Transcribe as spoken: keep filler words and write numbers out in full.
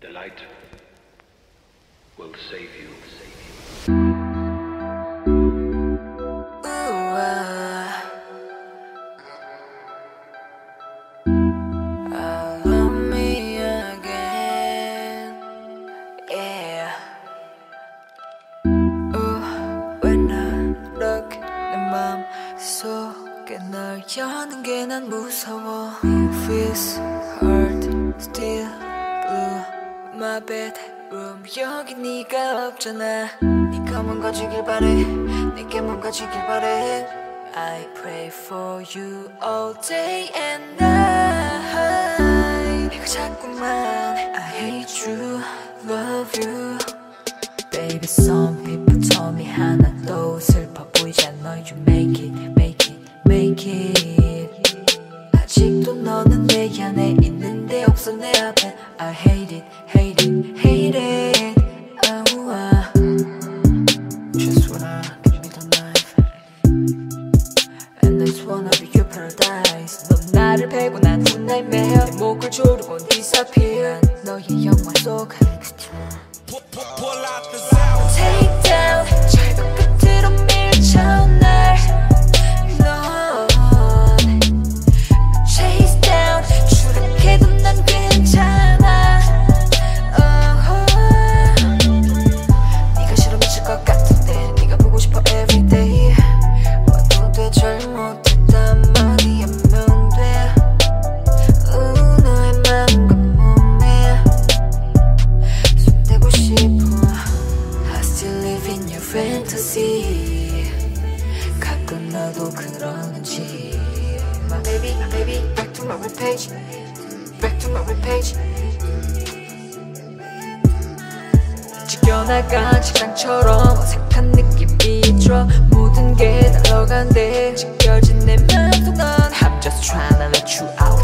The light will save you. Save you. Ooh, uh, uh, love me again, yeah. Ooh, when I look 내 맘 속에 널 여는 게 난 무서워. If it's hard, still blue. My bedroom 여기 네가 없잖아. 네가 뭔가 주길 바래. 내게 뭔가 주길 바래. I pray for you all day and night. 내가 자꾸만 I hate you, love you. Baby, some people told me 하나도 슬퍼 보이지 않아. You make it, make it, make it. 아직도 너는 내 안에 있는데 없어 내 앞에. I hate it, hate it. Hate it, oh, oh. Just wanna give me the knife, and I just wanna be your paradise. 넌 나를 베고 난 훗날 매여 내 목을 조르곤 disappear. 너의 영화 속 pull out the sound. Take down, 절벽 끝으로 밀쳐 날. 넌 chase down, 추락해도 난 괜찮아. 가끔 나도 그러는지. My baby, my baby, back to my web page, back to my web page. 지겨나간 직장처럼 어색한 느낌이 들어. 모든 게 날아간대. 지겨진 내 맘속 넌 I'm just trying to let you out.